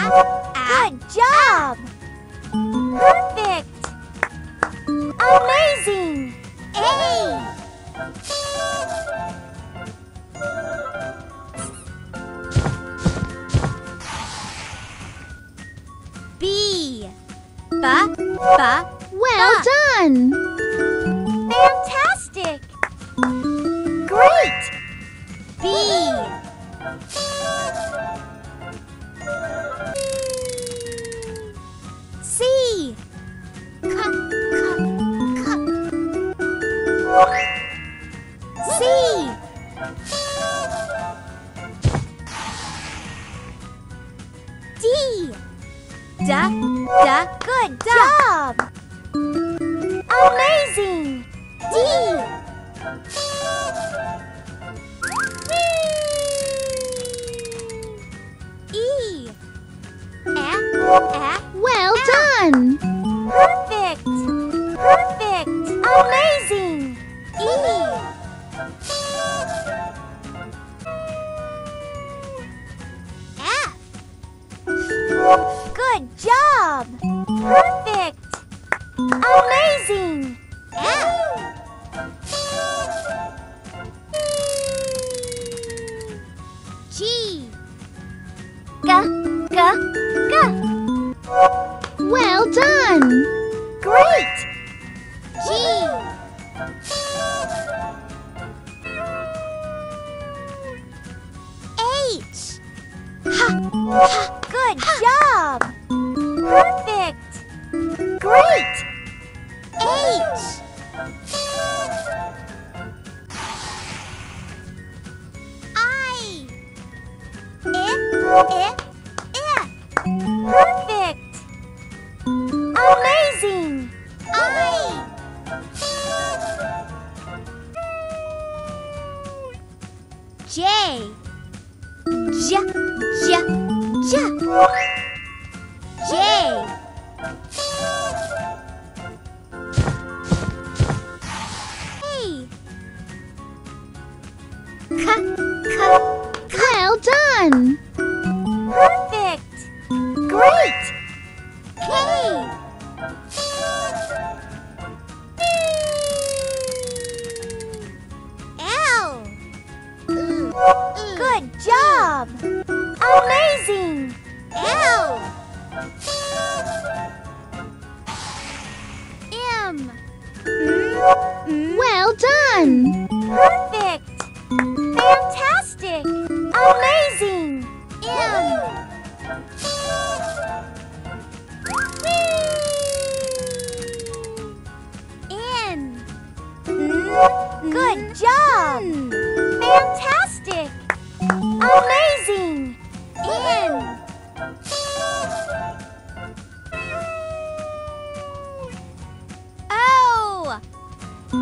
Good job! Perfect! Amazing! A! B! Well done! Fantastic! Great! B! C! C! D! Good job! Amazing! D! E! Well done! Perfect! Amazing! E! F! Good job! Perfect! Amazing! F! G! Well done! Great! G! H! Good job! Perfect! Great! H! I! Perfect! Amazing! I! J! J! K! Well done! Perfect! Great! K! L! Good job! Amazing! L! M! Well done! Perfect! Fantastic! Amazing! M! N! Good job! Fantastic! Amazing! N! O! O!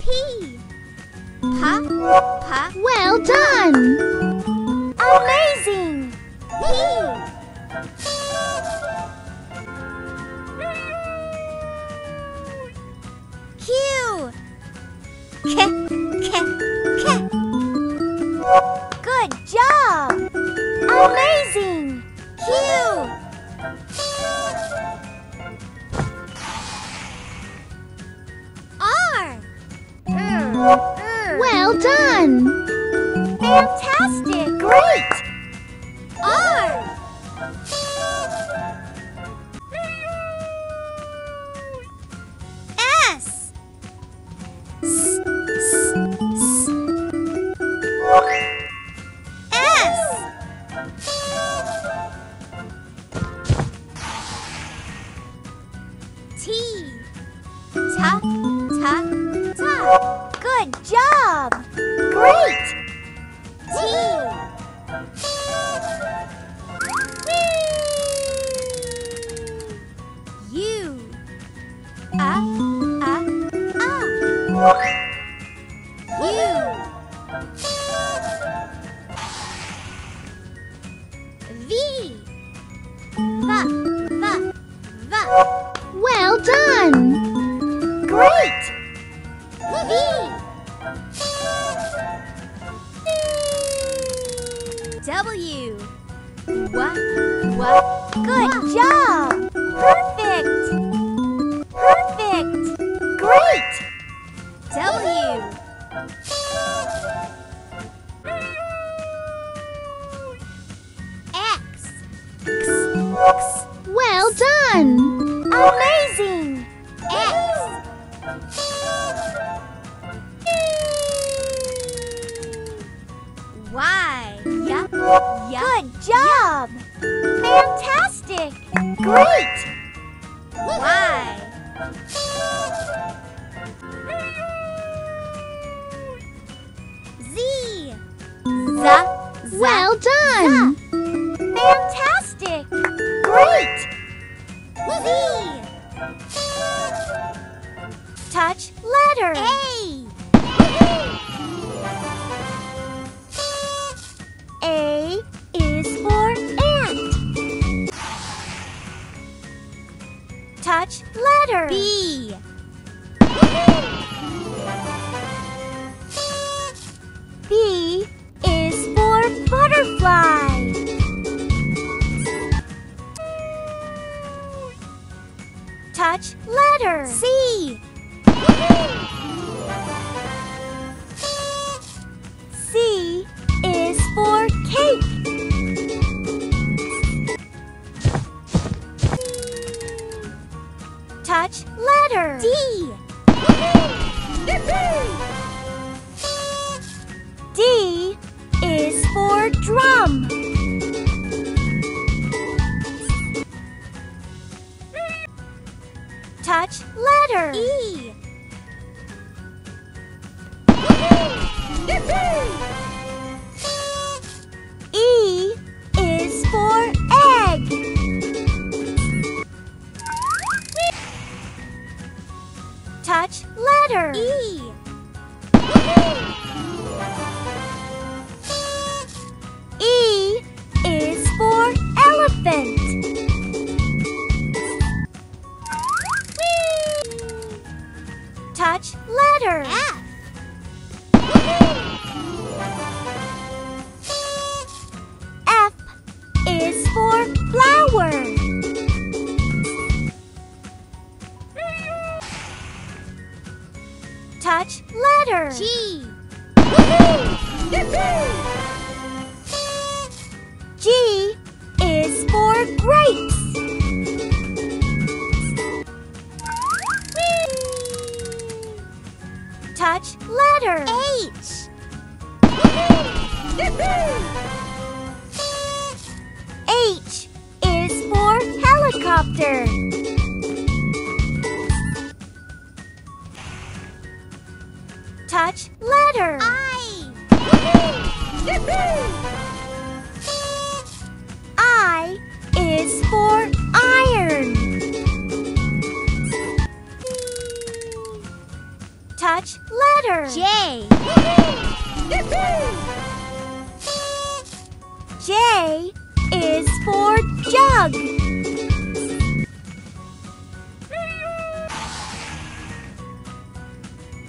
P! Well done! Amazing! P! Q! Good job! Amazing! Q! R! Well done! Fantastic! Great! R! S! T! Good job! Great! T! U! U! V! Well done! Great! Good job! Perfect! Perfect! Great! W! X! X! Well done! Amazing! X! Y. Yup. Good job. Fantastic. Great. Y. Z. Z. Well done. Z. Fantastic. Great. Z. Touch letter. A. A is for ant. Touch letter B. B is for butterfly. Touch letter C. C is for cake. Touch letter D. D is for drum. Touch letter E. E is for egg. Touch letter E. E is for elephant. Touch letter F. Is for flower. Touch letter G. G is for grapes. Touch letter H. H is for helicopter. Touch letter I. I is for iron. Touch letter J. J is for jug.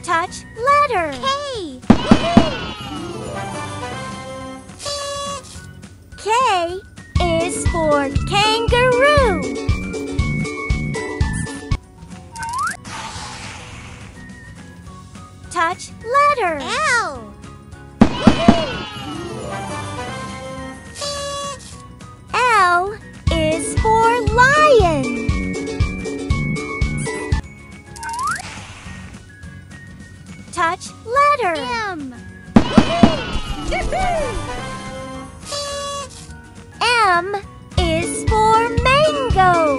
Touch letter K. K is for kangaroo. Touch letter L. L is for lion. Touch letter M. M is for mango.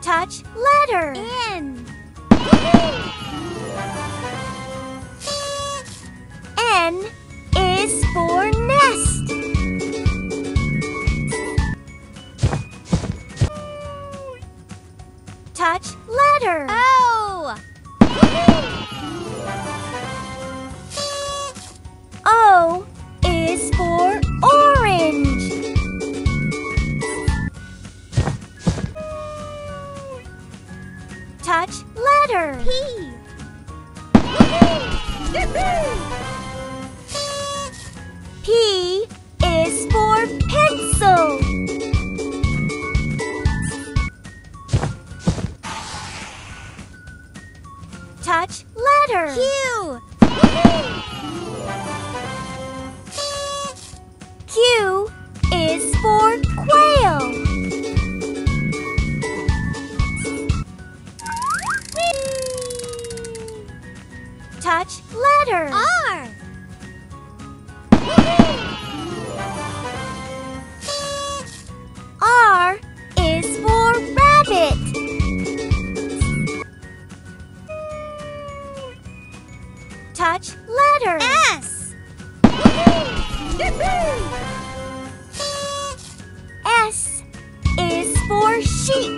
Touch letter N. N is for nest. Touch letter O. O is for orange. Touch letter P. P is for sheep.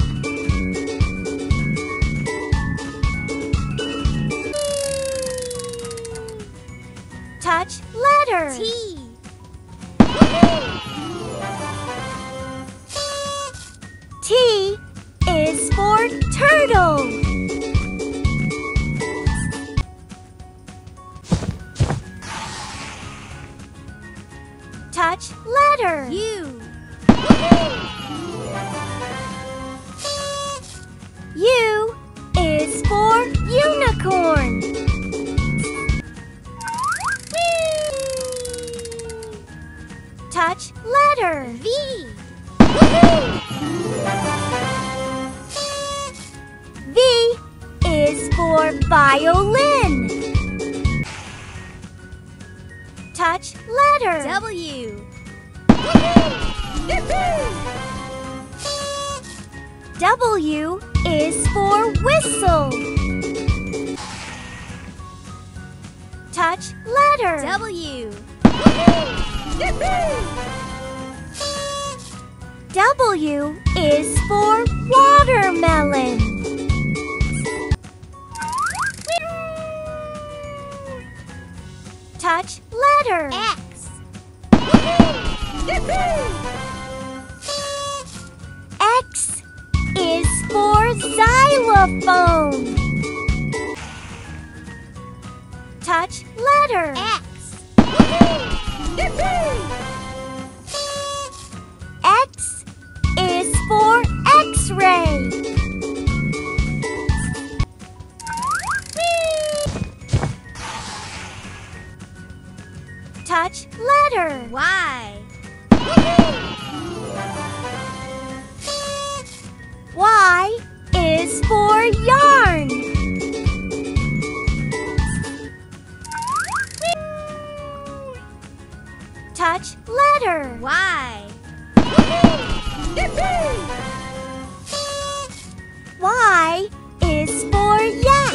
Touch letter T. T is for turtle. Touch letter U. U is for unicorn. Touch letter V. V is for violin. Touch letter W. W is for whistle. Touch letter W. W is for watermelon. Touch letter X. X is for xylophone. Touch letter X. X is for X-ray. Touch letter Y. Y is for yarn. Touch letter Y. Y is for yak.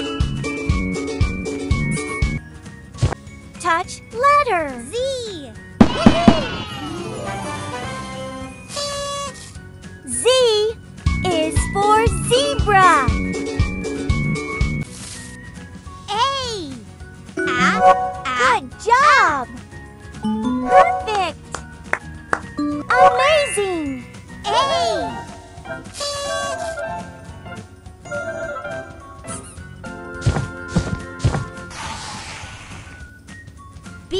Touch letter Z. Z is for zebra. A. Good job! Perfect! Amazing! A. B.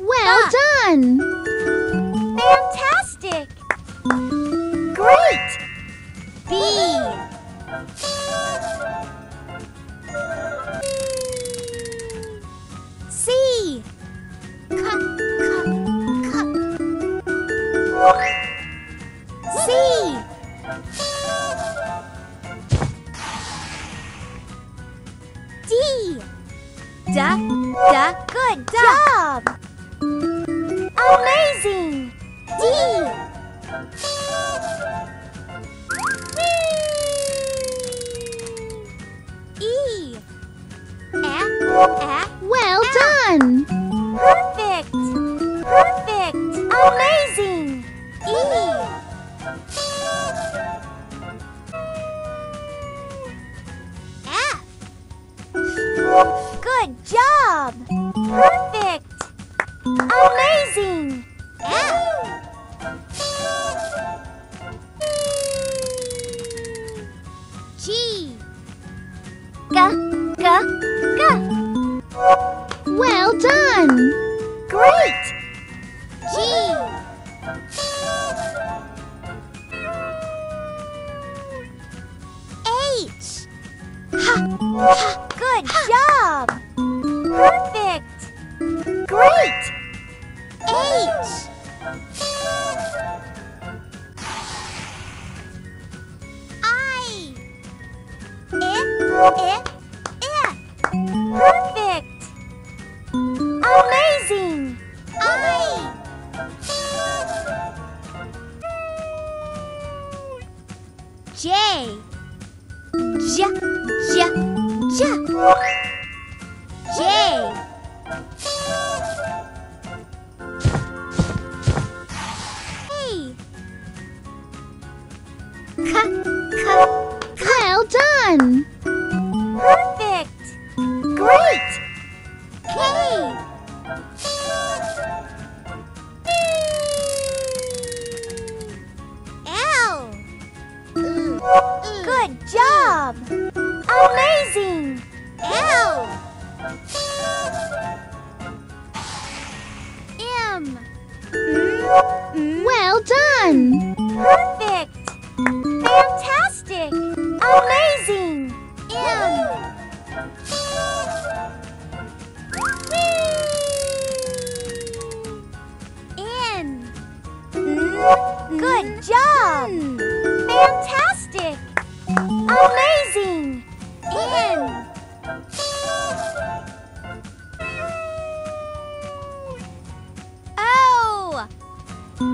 Well done! Fantastic! Great! B. C. C. D. Good job! Amazing! D. E. Well done! Perfect! Amazing! E. Good job! Perfect! Amazing! G. Well done! Great! G. H. Good job! Perfect! Great! H. I. Perfect! Amazing! I. J. J. K. Well done! Perfect! Great! K! L! Good job! Amazing! L! M! Well done! Perfect! Fantastic! Amazing! M! N! Good job! Fantastic! Amazing! N! O! O!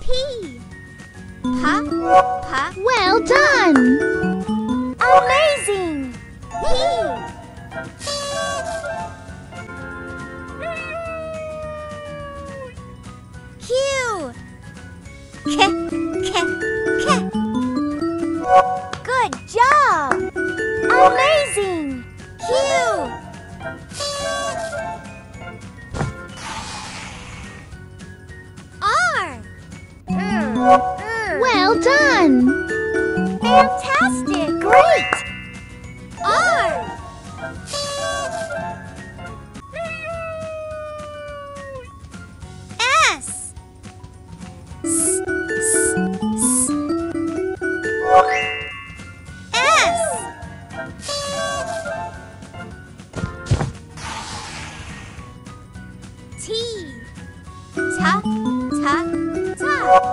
P! Well done! Amazing! P! Q! Good job! Amazing! Q! R! Well done! Fantastic! Great! R!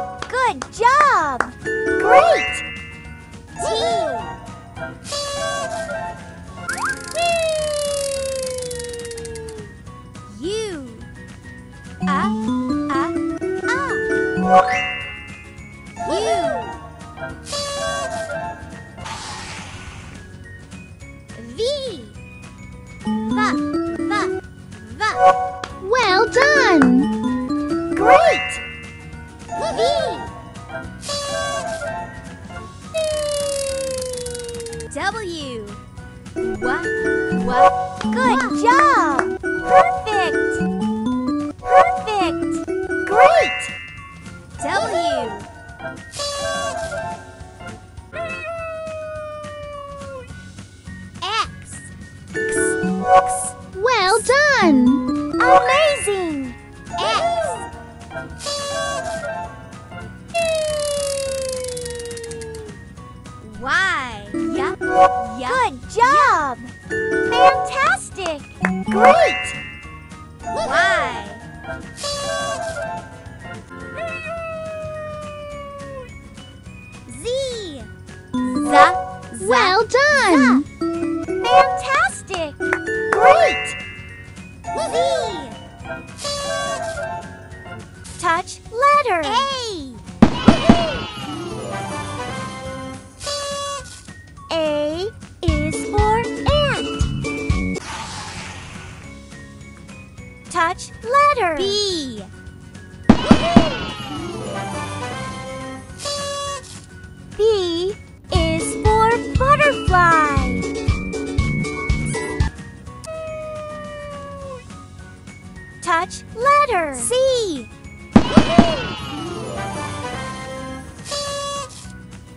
Good job! Great! T! U! U! V! Well done! Great! V! W! Good job! Perfect! Perfect! Great! W! X! Well done! Amazing! X! Y! Good job! Fantastic! Great! Y! Z! Well done! Fantastic! Great! Z! Touch letter! A! A is for ant. Touch letter B. B is for butterfly. Touch letter C.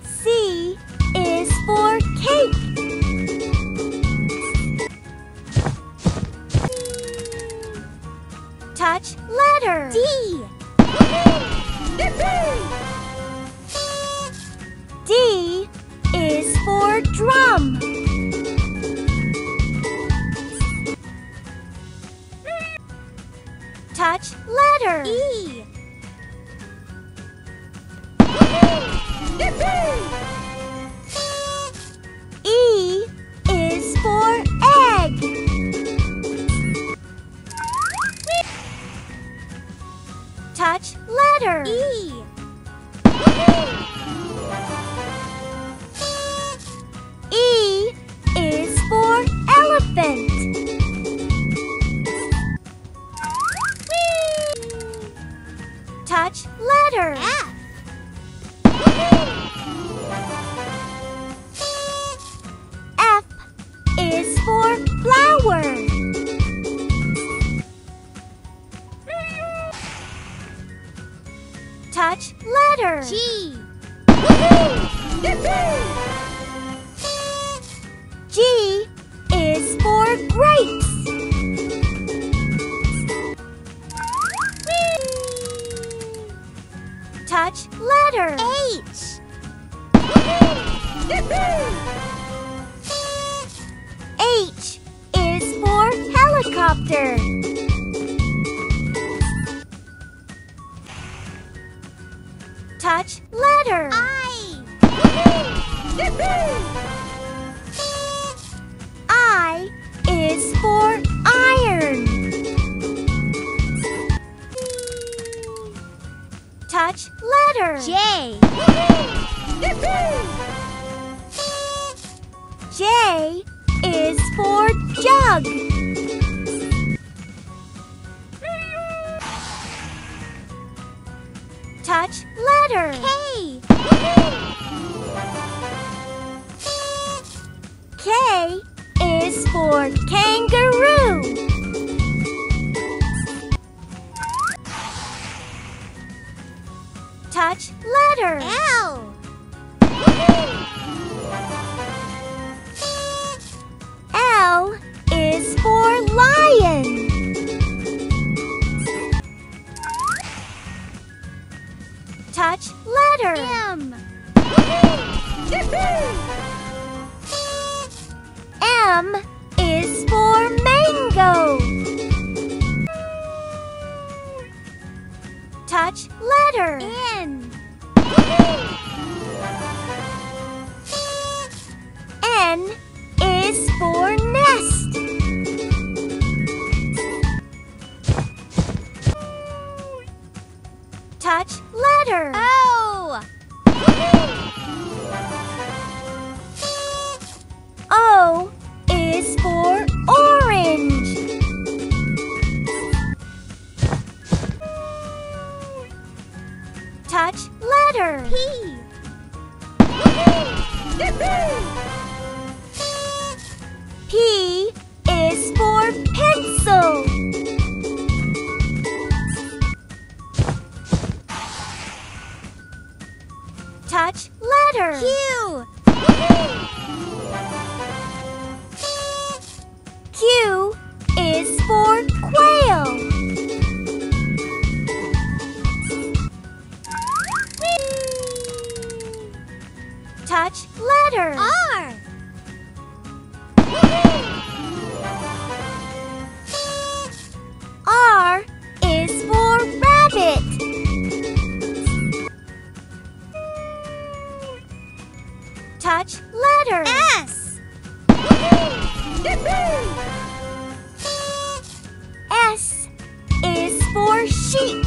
C is for cake. Touch left. is for flower. Touch letter G. G is for grapes. Touch letter H. H is for helicopter. Touch letter I. I is for iron. Touch letter J. J is for jug. Touch letter K. K is for kangaroo. Touch letter L. L is for lion. Touch letter M. M is for mango. Touch letter N. N is for nest. Touch letter O. O is for orange. Touch letter P. P is for pencil. Touch letter Q. Q is for quail. Touch letter R. R is for rabbit. Touch letter S. S is for sheep.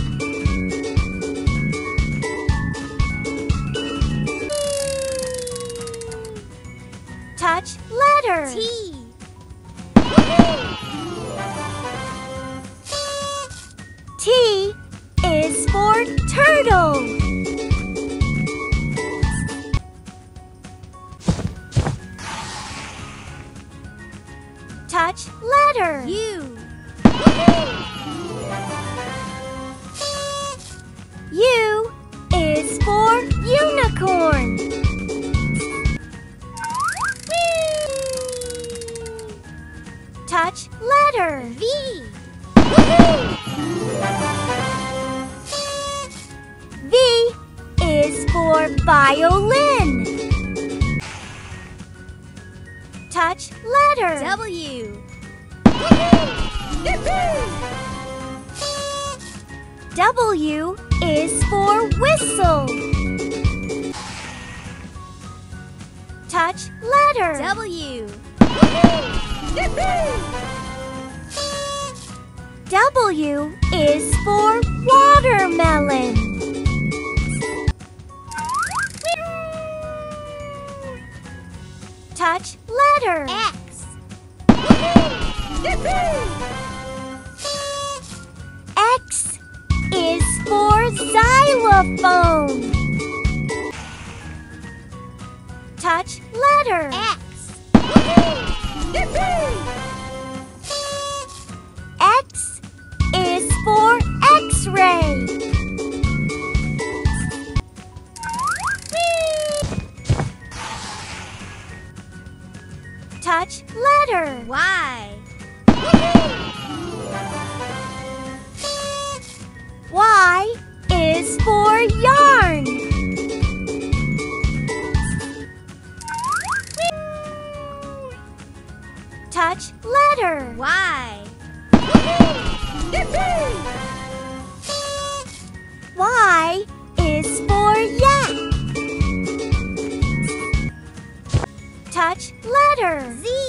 Touch letter T. T is for turtle. Touch letter U. U is for unicorn. Touch letter V. V is for violin. Touch letter W. W is for whistle. Touch letter W. W is for watermelon. Touch letter X. X is for xylophone. Touch letter X. touch letter Y. Y is for yarn. Touch letter Y. Y is for yak. Touch letter Z.